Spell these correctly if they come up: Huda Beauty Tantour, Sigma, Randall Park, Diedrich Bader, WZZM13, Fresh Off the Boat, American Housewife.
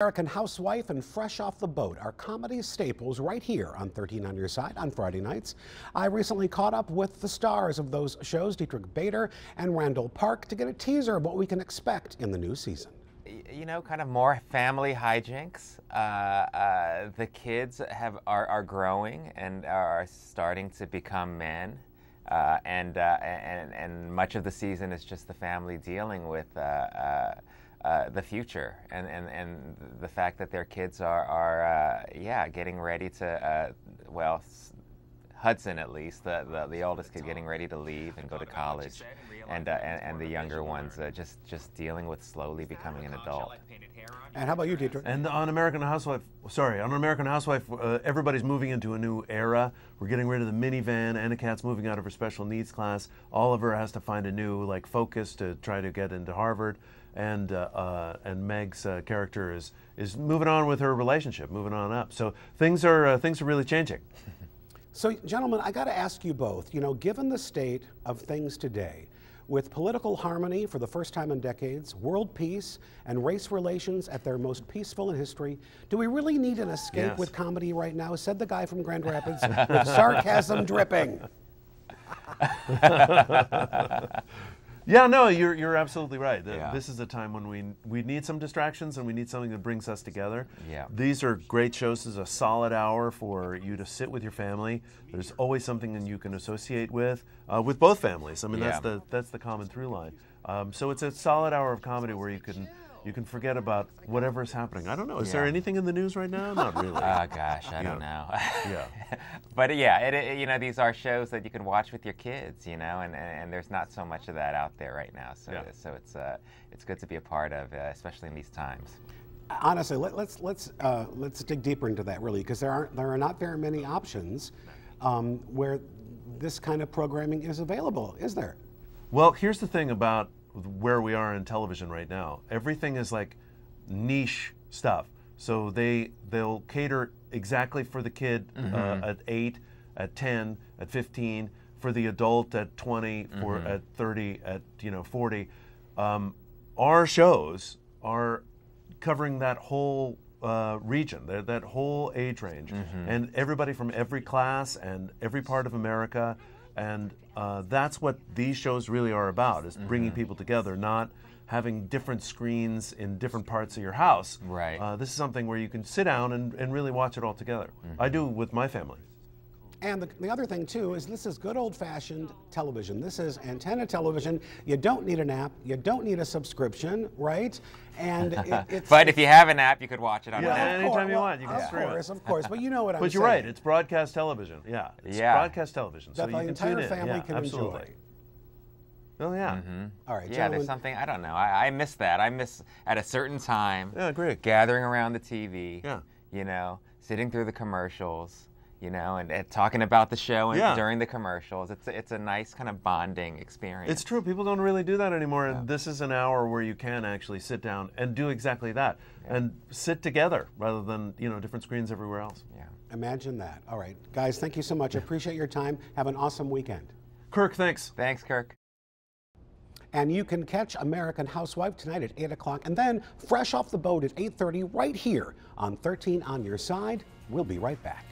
American Housewife and Fresh Off the Boat are comedy staples right here on 13 on Your Side on Friday nights. I recently caught up with the stars of those shows, Diedrich Bader and Randall Park, to get a teaser of what we can expect in the new season. You know, kind of more family hijinks. The kids are growing and are starting to become men. And much of the season is just the family dealing with the future and the fact that their kids are getting ready to, well, Hudson at least, the oldest kid getting ready to leave and go to college, and the younger ones just dealing with slowly becoming an adult. And how about you, Diedrich? And on American Housewife, everybody's moving into a new era. We're getting rid of the minivan. Anna Kat's moving out of her special needs class. Oliver has to find a new focus to try to get into Harvard. And Meg's character is moving on with her relationship, moving on up. So things are really changing. So, gentlemen, I got to ask you both. You know, given the state of things today, with political harmony for the first time in decades, world peace, and race relations at their most peaceful in history, do we really need an escape with comedy right now? Said the guy from Grand Rapids with sarcasm dripping. Yeah, no, you're absolutely right. This is a time when we need some distractions and we need something that brings us together. Yeah. These are great shows. This is a solid hour for you to sit with your family. There's always something that you can associate with both families. I mean, that's the common through line. So it's a solid hour of comedy where you can forget about whatever's happening. I don't know. Is there anything in the news right now? Not really. Oh, gosh, I don't know. But, you know, these are shows that you can watch with your kids, you know, and there's not so much of that out there right now. So so it's good to be a part of, especially in these times. Honestly, let's dig deeper into that, really, because there are not very many options where this kind of programming is available, is there? Well, here's the thing about where we are in television right now. Everything is like niche stuff. So they'll cater exactly for the kid at 8, at 10, at 15, for the adult at 20, or at 30, at 40. Our shows are covering that whole region, that whole age range, and everybody from every class and every part of America. And that's what these shows really are about, is bringing people together, not having different screens in different parts of your house. Right. This is something where you can sit down and really watch it all together. I do with my family. And the other thing, too, is this is good old-fashioned television. This is antenna television. You don't need an app. You don't need a subscription, right? And but if you have an app, you could watch it on an app. Anytime you want. You can stream it. Of course. But you know what I'm saying. But you're right. It's broadcast television. Yeah. It's broadcast television. So the entire family can enjoy. Oh, yeah. All right. Yeah, there's something, I don't know. I miss that. I miss, at a certain time, gathering around the TV, you know, sitting through the commercials. You know, and talking about the show and during the commercials. It's a nice kind of bonding experience. It's true. People don't really do that anymore. Yeah. This is an hour where you can actually sit down and do exactly that and sit together rather than, different screens everywhere else. Yeah. Imagine that. All right. Guys, thank you so much. I appreciate your time. Have an awesome weekend. Kirk, thanks. Thanks, Kirk. And you can catch American Housewife tonight at 8 o'clock and then Fresh Off the Boat at 8:30 right here on 13 on Your Side. We'll be right back.